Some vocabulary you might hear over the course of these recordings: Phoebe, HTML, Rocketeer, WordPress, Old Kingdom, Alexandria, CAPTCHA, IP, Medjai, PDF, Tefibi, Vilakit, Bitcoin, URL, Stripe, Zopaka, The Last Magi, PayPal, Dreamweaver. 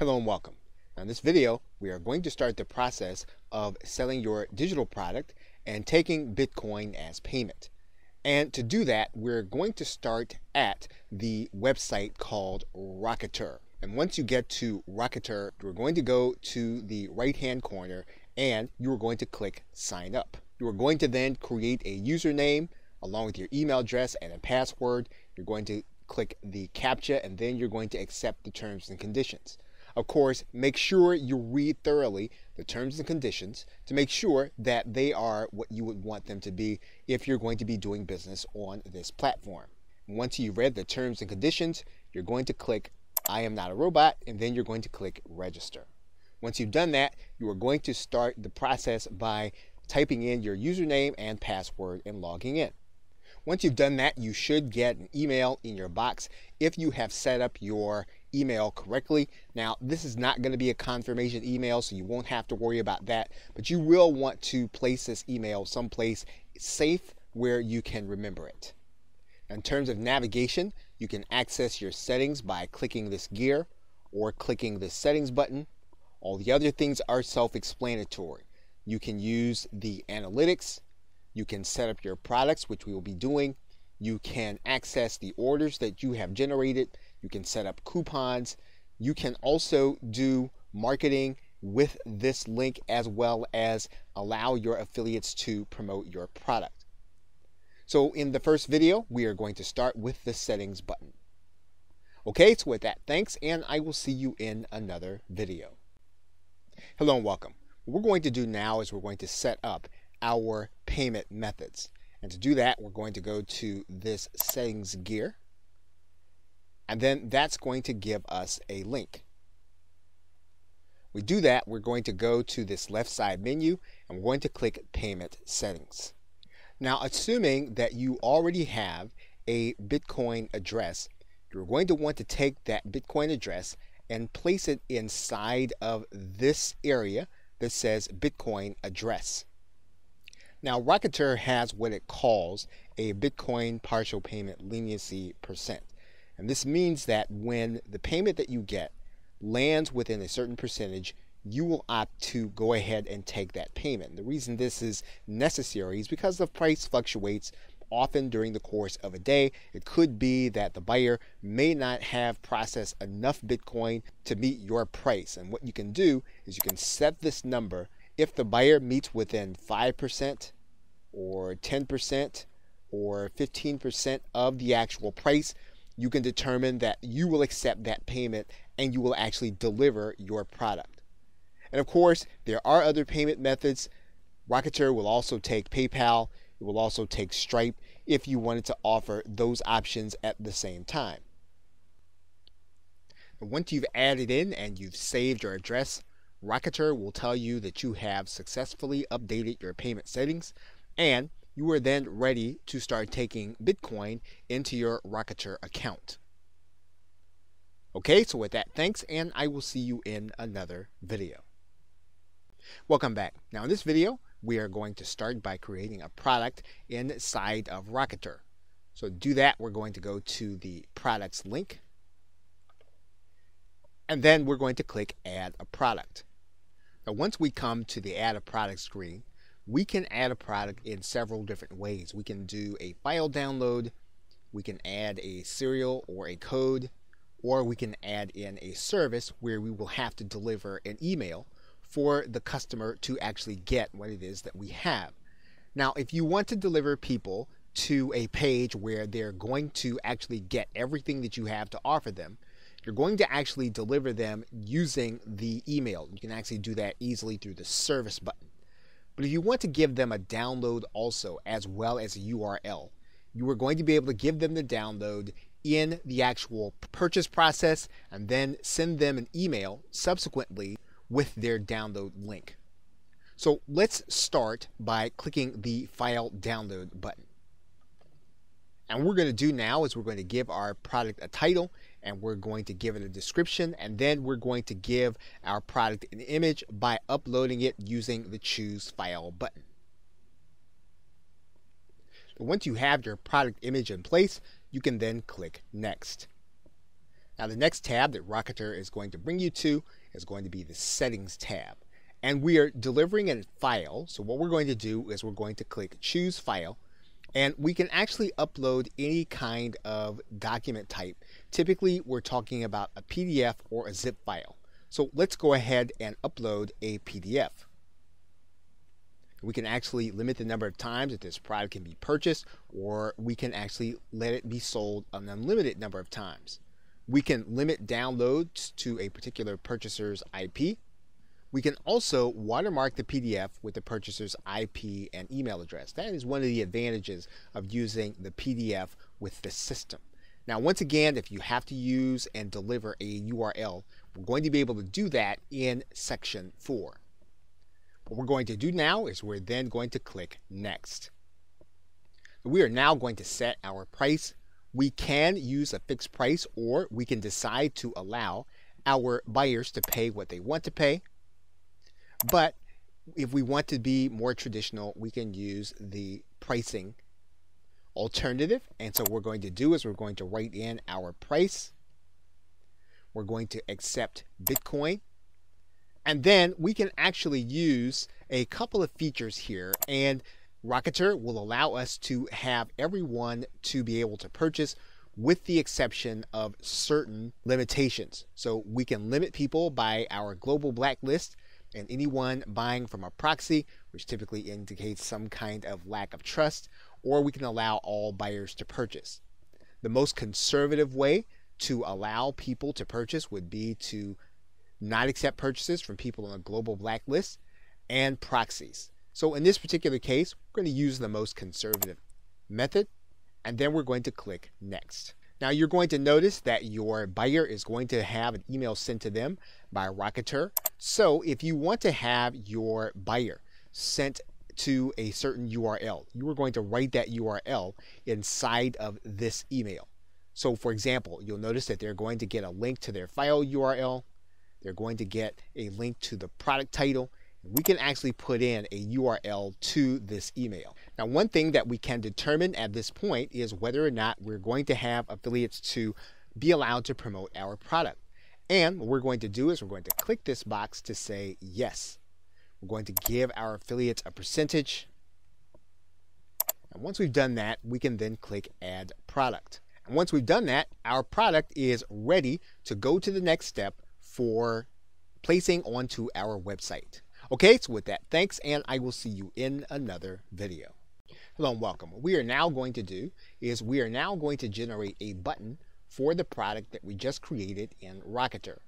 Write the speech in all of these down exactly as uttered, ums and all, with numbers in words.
Hello and welcome. Now in this video, we are going to start the process of selling your digital product and taking Bitcoin as payment. And to do that, we're going to start at the website called Rocketeer. And once you get to Rocketeer, you're going to go to the right-hand corner and you're going to click Sign Up. You're going to then create a username along with your email address and a password. You're going to click the CAPTCHA and then you're going to accept the terms and conditions. Of course, make sure you read thoroughly the terms and conditions to make sure that they are what you would want them to be if you're going to be doing business on this platform. Once you've read the terms and conditions, you're going to click I am not a robot, and then you're going to click Register. Once you've done that, you are going to start the process by typing in your username and password and logging in. Once you've done that, you should get an email in your box if you have set up your email correctly. Now, this is not going to be a confirmation email, so you won't have to worry about that, but you will want to place this email someplace safe where you can remember it. In terms of navigation, you can access your settings by clicking this gear or clicking the settings button. All the other things are self-explanatory. You can use the analytics. You can set up your products, which we will be doing. You can access the orders that you have generated. You can set up coupons. You can also do marketing with this link as well as allow your affiliates to promote your product. So in the first video, we are going to start with the settings button. Okay, so with that, thanks, and I will see you in another video. Hello and welcome. What we're going to do now is we're going to set up our payment methods. And to do that, we're going to go to this settings gear, and then that's going to give us a link. We do that, we're going to go to this left side menu and we're going to click Payment Settings. Now, assuming that you already have a Bitcoin address, you're going to want to take that Bitcoin address and place it inside of this area that says Bitcoin address. Now, Rocketeer has what it calls a Bitcoin partial payment leniency percent. And this means that when the payment that you get lands within a certain percentage, you will opt to go ahead and take that payment. And the reason this is necessary is because the price fluctuates often during the course of a day. It could be that the buyer may not have processed enough Bitcoin to meet your price. And what you can do is you can set this number. If the buyer meets within five percent or ten percent or fifteen percent of the actual price, you can determine that you will accept that payment and you will actually deliver your product. And of course, there are other payment methods. Rocketeer will also take PayPal. It will also take Stripe if you wanted to offer those options at the same time. And once you've added in and you've saved your address, Rocketeer will tell you that you have successfully updated your payment settings and you are then ready to start taking Bitcoin into your Rocketeer account. Okay, so with that, thanks, and I will see you in another video. Welcome back. Now in this video, we are going to start by creating a product inside of Rocketeer. So to do that, we're going to go to the products link and then we're going to click Add a Product. Now, once we come to the Add a Product screen, we can add a product in several different ways. We can do a file download, we can add a serial or a code, or we can add in a service where we will have to deliver an email for the customer to actually get what it is that we have. Now, if you want to deliver people to a page where they're going to actually get everything that you have to offer them, you're going to actually deliver them using the email. You can actually do that easily through the service button. But if you want to give them a download also, as well as a U R L, you are going to be able to give them the download in the actual purchase process and then send them an email subsequently with their download link. So let's start by clicking the File Download button. And what we're going to do now is we're going to give our product a title, and we're going to give it a description, and then we're going to give our product an image by uploading it using the Choose File button. Once you have your product image in place, you can then click Next. Now the next tab that Rocketeer is going to bring you to is going to be the Settings tab. And we are delivering a file, so what we're going to do is we're going to click Choose File, and we can actually upload any kind of document type. Typically we're talking about a P D F or a zip file. So let's go ahead and upload a P D F. We can actually limit the number of times that this product can be purchased, or we can actually let it be sold an unlimited number of times. We can limit downloads to a particular purchaser's I P. We can also watermark the P D F with the purchaser's I P and email address. That is one of the advantages of using the P D F with the system. Now, once again, if you have to use and deliver a U R L, we're going to be able to do that in section four. What we're going to do now is we're then going to click Next. We are now going to set our price. We can use a fixed price, or we can decide to allow our buyers to pay what they want to pay. But if we want to be more traditional, we can use the pricing alternative. And so what we're going to do is we're going to write in our price. We're going to accept Bitcoin. And then we can actually use a couple of features here, and Rocketeer will allow us to have everyone to be able to purchase, with the exception of certain limitations. So we can limit people by our global blacklist, and anyone buying from a proxy, which typically indicates some kind of lack of trust, or we can allow all buyers to purchase. The most conservative way to allow people to purchase would be to not accept purchases from people on a global blacklist and proxies. So in this particular case, we're going to use the most conservative method, and then we're going to click Next. Now you're going to notice that your buyer is going to have an email sent to them by Rocketeer. So if you want to have your buyer sent to a certain U R L, you are going to write that U R L inside of this email. So for example, you'll notice that they're going to get a link to their file U R L. They're going to get a link to the product title. We can actually put in a U R L to this email. Now, one thing that we can determine at this point is whether or not we're going to have affiliates to be allowed to promote our product. And what we're going to do is we're going to click this box to say yes. We're going to give our affiliates a percentage. And once we've done that, we can then click Add Product. And once we've done that, our product is ready to go to the next step for placing onto our website. Okay, so with that, thanks, and I will see you in another video. Hello and welcome. What we are now going to do is we are now going to generate a button for the product that we just created in Rocketeer.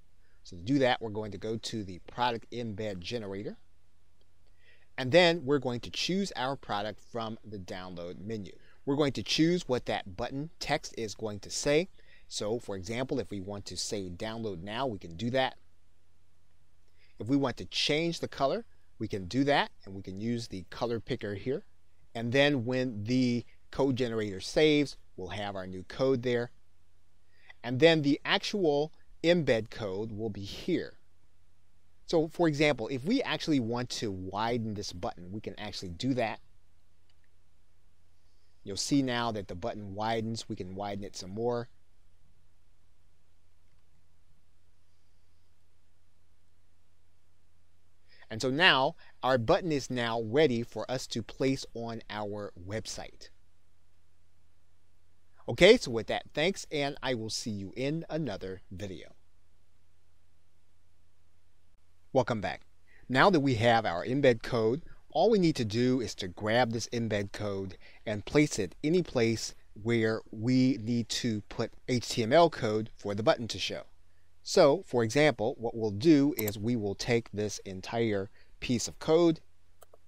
So to do that, we're going to go to the product embed generator, and then we're going to choose our product from the download menu. We're going to choose what that button text is going to say. So for example, if we want to say download now, we can do that. If we want to change the color, we can do that, and we can use the color picker here. And then when the code generator saves, we'll have our new code there. And then the actual embed code will be here. So for example, if we actually want to widen this button, we can actually do that. You'll see now that the button widens. We can widen it some more. And so now our button is now ready for us to place on our website. Okay, so with that, thanks, and I will see you in another video. Welcome back. Now that we have our embed code, all we need to do is to grab this embed code and place it any place where we need to put H T M L code for the button to show. So, for example, what we'll do is we will take this entire piece of code,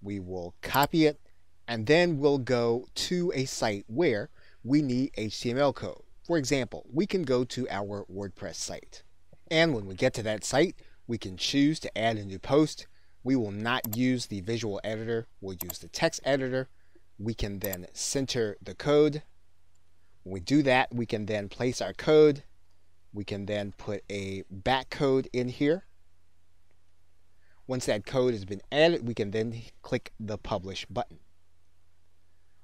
we will copy it, and then we'll go to a site where we need H T M L code. For example, we can go to our WordPress site. And when we get to that site, we can choose to add a new post. We will not use the visual editor, we'll use the text editor. We can then center the code. When we do that, we can then place our code. We can then put a back code in here. Once that code has been added, we can then click the publish button.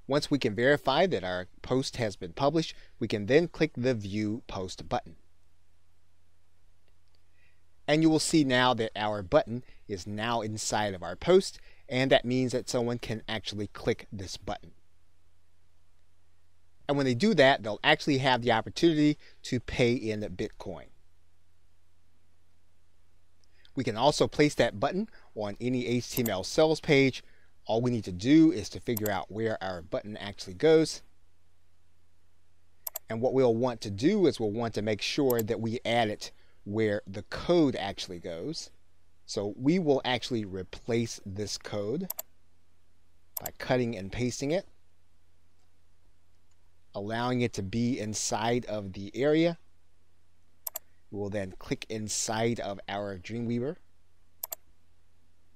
Once we can verify that our post has been published, we can then click the view post button. And you will see now that our button is now inside of our post, and that means that someone can actually click this button. And when they do that, they'll actually have the opportunity to pay in Bitcoin. We can also place that button on any H T M L sales page. All we need to do is to figure out where our button actually goes. And what we'll want to do is we'll want to make sure that we add it where the code actually goes. So we will actually replace this code by cutting and pasting it, allowing it to be inside of the area. We'll then click inside of our Dreamweaver,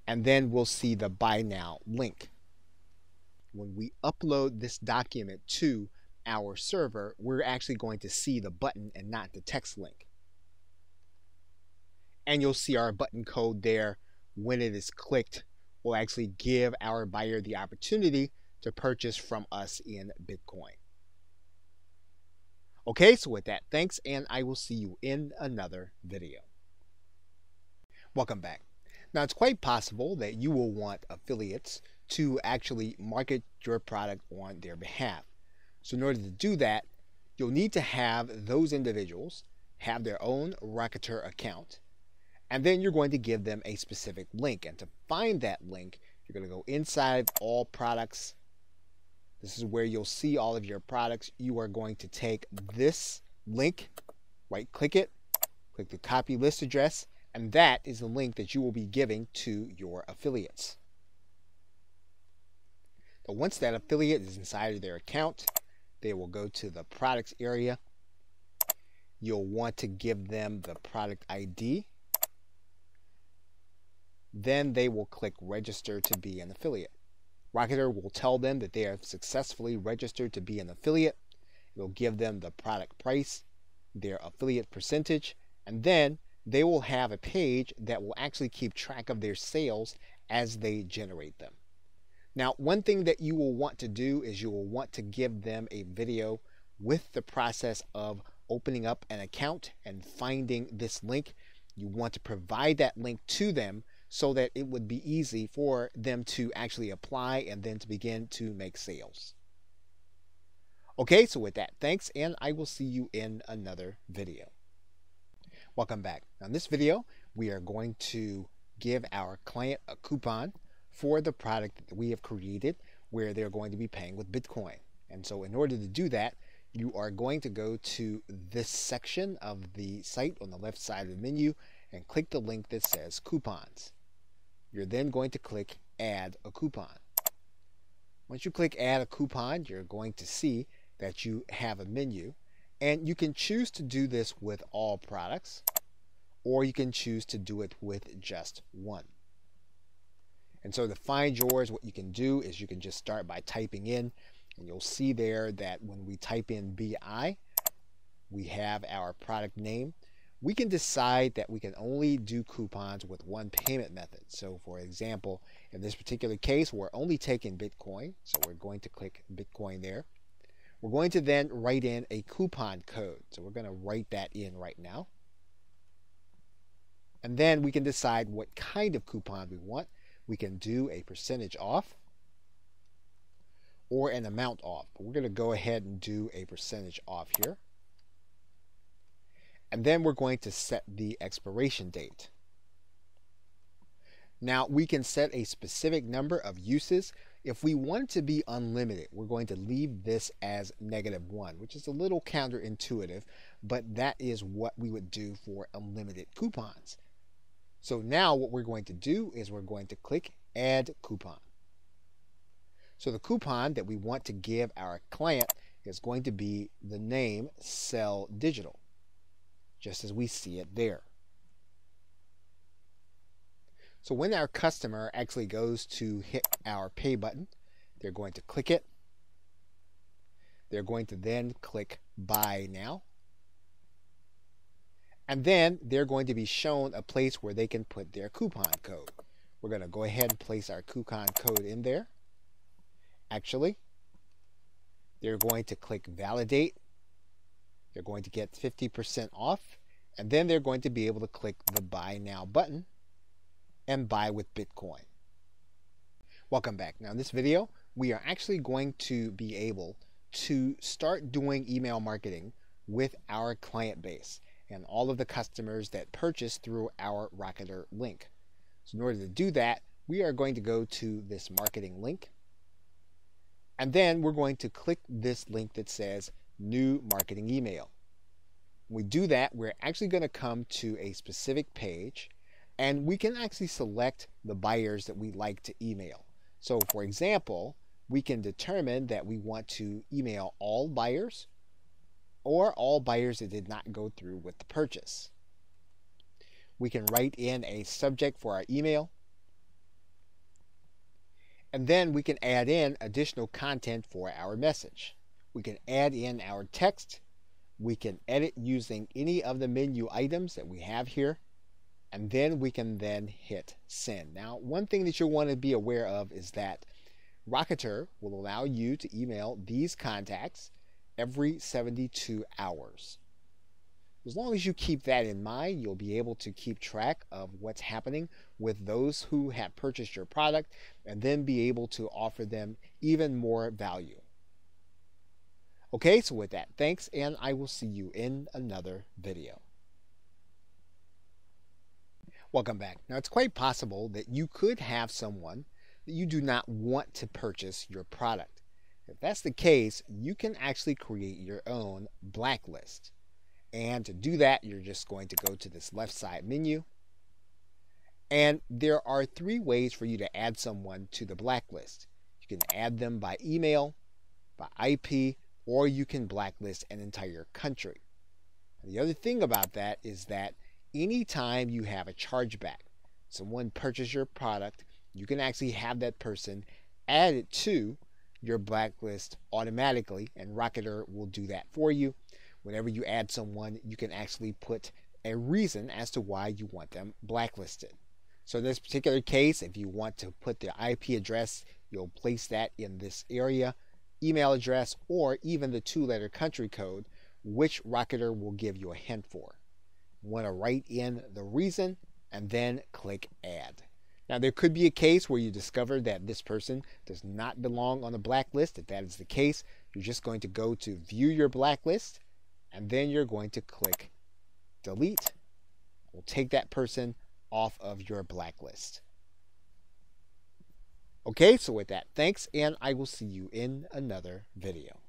and then we'll see the Buy Now link. When we upload this document to our server, we're actually going to see the button and not the text link. And you'll see our button code there. When it is clicked, we'll actually give our buyer the opportunity to purchase from us in Bitcoin. Okay, so with that, thanks, and I will see you in another video. Welcome back. Now, it's quite possible that you will want affiliates to actually market your product on their behalf. So in order to do that, you'll need to have those individuals have their own Rocketeer account, and then you're going to give them a specific link. And to find that link, you're going to go inside All Products. This is where you'll see all of your products. You are going to take this link, right-click it, click the copy list address, and that is the link that you will be giving to your affiliates. But once that affiliate is inside of their account, they will go to the products area. You'll want to give them the product I D. Then they will click Register to be an affiliate. Rocketeer will tell them that they have successfully registered to be an affiliate. It will give them the product price, their affiliate percentage, and then they will have a page that will actually keep track of their sales as they generate them. Now, one thing that you will want to do is you will want to give them a video with the process of opening up an account and finding this link. You want to provide that link to them so that it would be easy for them to actually apply and then to begin to make sales. Okay, so with that, thanks, and I will see you in another video. Welcome back. Now in this video, we are going to give our client a coupon for the product that we have created where they're going to be paying with Bitcoin. And so in order to do that, you are going to go to this section of the site on the left side of the menu and click the link that says Coupons. You're then going to click Add a Coupon. Once you click Add a Coupon, you're going to see that you have a menu, and you can choose to do this with all products, or you can choose to do it with just one. And so to find yours, what you can do is you can just start by typing in, and you'll see there that when we type in B I, we have our product name. We can decide that we can only do coupons with one payment method. So for example, in this particular case, we're only taking Bitcoin. So we're going to click Bitcoin there. We're going to then write in a coupon code. So we're going to write that in right now. And then we can decide what kind of coupon we want. We can do a percentage off or an amount off. But we're going to go ahead and do a percentage off here. And then we're going to set the expiration date. Now we can set a specific number of uses. If we want to be unlimited, we're going to leave this as negative one, which is a little counterintuitive, but that is what we would do for unlimited coupons. So now what we're going to do is we're going to click Add Coupon. So the coupon that we want to give our client is going to be the name Sell Digital, just as we see it there. So when our customer actually goes to hit our pay button, they're going to click it. They're going to then click Buy Now. And then they're going to be shown a place where they can put their coupon code. We're going to go ahead and place our coupon code in there. Actually, they're going to click Validate. They're going to get fifty percent off, And then they're going to be able to click the Buy Now button and buy with Bitcoin. Welcome back. Now in this video, we are actually going to be able to start doing email marketing with our client base and all of the customers that purchase through our Rocketeer link. So in order to do that, we are going to go to this marketing link, and then we're going to click this link that says New Marketing Email. When we do that, we're actually going to come to a specific page, and we can actually select the buyers that we like to email. So for example, we can determine that we want to email all buyers or all buyers that did not go through with the purchase. We can write in a subject for our email, and then we can add in additional content for our message. We can add in our text. We can edit using any of the menu items that we have here, and then we can then hit send. Now, one thing that you'll want to be aware of is that Rocketeer will allow you to email these contacts every seventy-two hours. As long as you keep that in mind, you'll be able to keep track of what's happening with those who have purchased your product and then be able to offer them even more value. Okay, so with that, thanks, and I will see you in another video. Welcome back. Now, it's quite possible that you could have someone that you do not want to purchase your product. If that's the case, you can actually create your own blacklist. And to do that, you're just going to go to this left side menu. And there are three ways for you to add someone to the blacklist. You can add them by email, by I P, or you can blacklist an entire country. The other thing about that is that anytime you have a chargeback, someone purchases your product, you can actually have that person added to your blacklist automatically, and Rocketeer will do that for you. Whenever you add someone, you can actually put a reason as to why you want them blacklisted. So in this particular case, if you want to put their I P address, you'll place that in this area, email address, or even the two-letter country code, which Rocketeer will give you a hint for. You want to write in the reason and then click add. Now there could be a case where you discover that this person does not belong on the blacklist. If that is the case, you're just going to go to view your blacklist, and then you're going to click delete. We'll take that person off of your blacklist. Okay, so with that, thanks, and I will see you in another video.